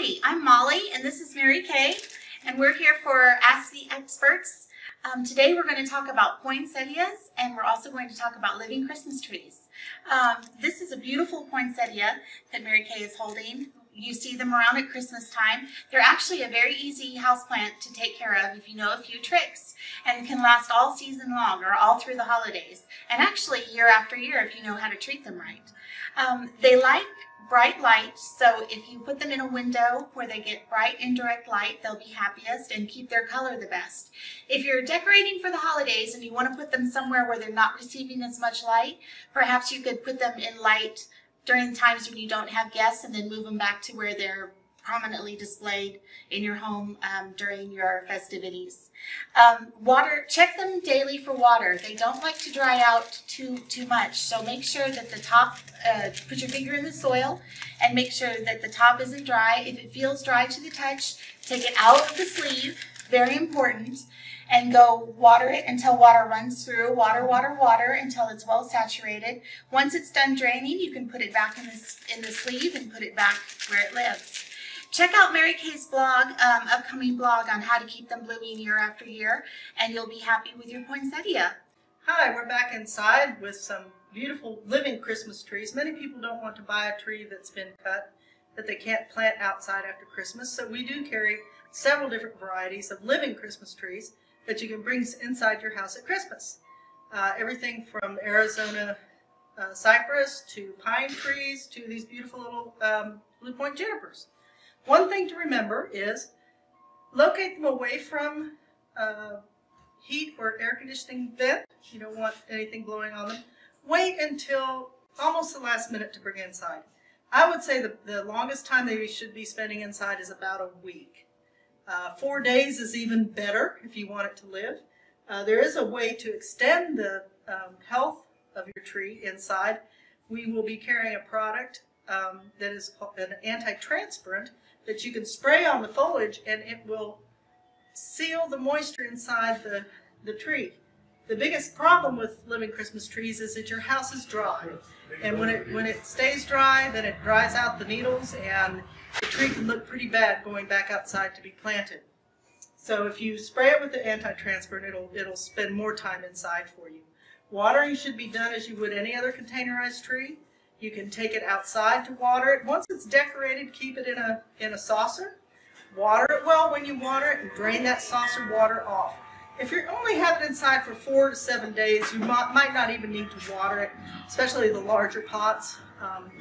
Hi, I'm Molly and this is Mary Kay, and we're here for Ask the Experts. Today we're going to talk about poinsettias, and we're also going to talk about living Christmas trees. This is a beautiful poinsettia that Mary Kay is holding. You see them around at Christmas time. They're actually a very easy houseplant to take care of if you know a few tricks, and can last all season long or all through the holidays, and actually year after year if you know how to treat them right. They like bright light, so if you put them in a window where they get bright indirect light, they'll be happiest and keep their color the best. If you're decorating for the holidays and you want to put them somewhere where they're not receiving as much light, perhaps you could put them in light during times when you don't have guests, and then move them back to where they're prominently displayed in your home during your festivities. Check them daily for water. They don't like to dry out too much, so make sure that the top, put your finger in the soil and make sure that the top isn't dry. If it feels dry to the touch, take it out of the sleeve, very important, and go water it until water runs through. Water, water, water until it's well saturated. Once it's done draining, you can put it back in the sleeve and put it back where it lives. Check out Mary Kay's blog, upcoming blog on how to keep them blooming year after year, and you'll be happy with your poinsettia. Hi, we're back inside with some beautiful living Christmas trees. Many people don't want to buy a tree that's been cut that they can't plant outside after Christmas, so we do carry several different varieties of living Christmas trees that you can bring inside your house at Christmas. Everything from Arizona cypress to pine trees to these beautiful little Blue Point junipers. One thing to remember is locate them away from heat or air conditioning vent. You don't want anything blowing on them. Wait until almost the last minute to bring inside. I would say the longest time they should be spending inside is about a week. 4 days is even better if you want it to live. There is a way to extend the health of your tree inside. We will be carrying a product that is an antitranspirant that you can spray on the foliage, and it will seal the moisture inside the tree. The biggest problem with living Christmas trees is that your house is dry, and when it stays dry, then it dries out the needles, and the tree can look pretty bad going back outside to be planted. So if you spray it with the antitranspirant, it'll spend more time inside for you. Watering should be done as you would any other containerized tree. You can take it outside to water it. Once it's decorated, keep it in a saucer. Water it well when you water it, and drain that saucer water off. If you only have it inside for 4 to 7 days, you might not even need to water it, especially the larger pots.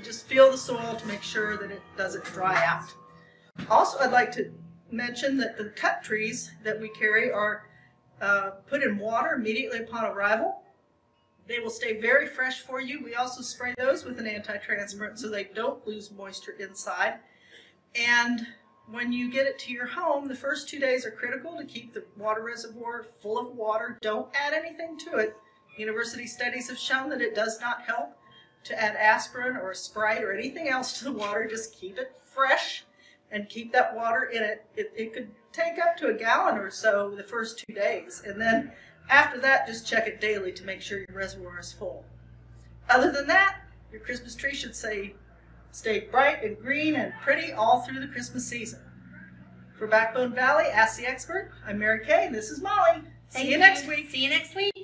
Just feel the soil to make sure that it doesn't dry out. Also, I'd like to mention that the cut trees that we carry are put in water immediately upon arrival. They will stay very fresh for you. We also spray those with an antitranspirant so they don't lose moisture inside. And when you get it to your home, the first 2 days are critical to keep the water reservoir full of water. Don't add anything to it. University studies have shown that it does not help to add aspirin or Sprite or anything else to the water. Just keep it fresh and keep that water in it. It could take up to a gallon or so the first 2 days, and then after that, just check it daily to make sure your reservoir is full. Other than that, your Christmas tree should stay bright and green and pretty all through the Christmas season. For Backbone Valley, Ask the Expert, I'm Mary Kay, and this is Molly. See you next week. See you next week.